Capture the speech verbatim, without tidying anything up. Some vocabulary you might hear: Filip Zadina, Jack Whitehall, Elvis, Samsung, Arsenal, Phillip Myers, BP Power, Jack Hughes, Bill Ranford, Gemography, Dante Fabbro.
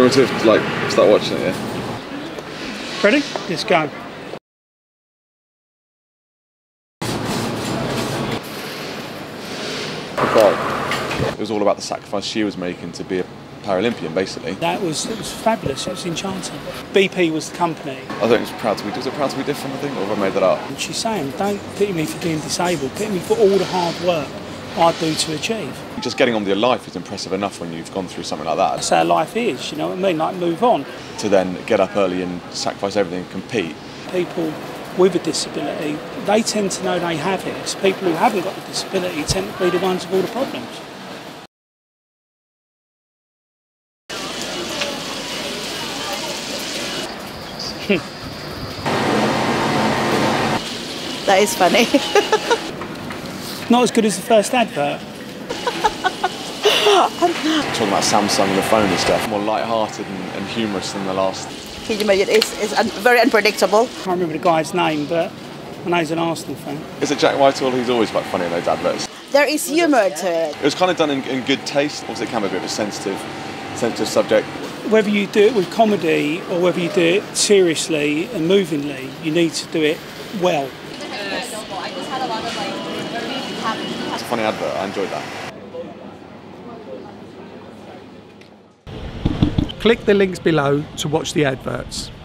Do you want me to like start watching it? Yeah. Ready? Let's go. It was all about the sacrifice she was making to be a Paralympian, basically. That was, it was fabulous. It was enchanting. B P was the company. I think it was proud to be. Was it proud to be different? I think, or have I made that up? And she's saying, don't pity me for being disabled. Pity me for all the hard work I do to achieve. Just getting on with your life is impressive enough when you've gone through something like that. That's how life is. You know what I mean? Like move on. To then get up early and sacrifice everything and compete. People with a disability, they tend to know they have it. It's people who haven't got the disability tend to be the ones with all the problems. That is funny. Not as good as the first advert. Talking about Samsung and the phone and stuff, more light-hearted and, and humorous than the last. Can you imagine? It's, it's un very unpredictable. I can't remember the guy's name, but I know he's an Arsenal fan. Is it Jack Whitehall? He's always quite funny in those adverts. There is humour to it. It was kind of done in, in good taste. Obviously, it can be a bit of a sensitive, sensitive subject. Whether you do it with comedy or whether you do it seriously and movingly, you need to do it well. It's a funny advert, I enjoyed that. Click the links below to watch the adverts.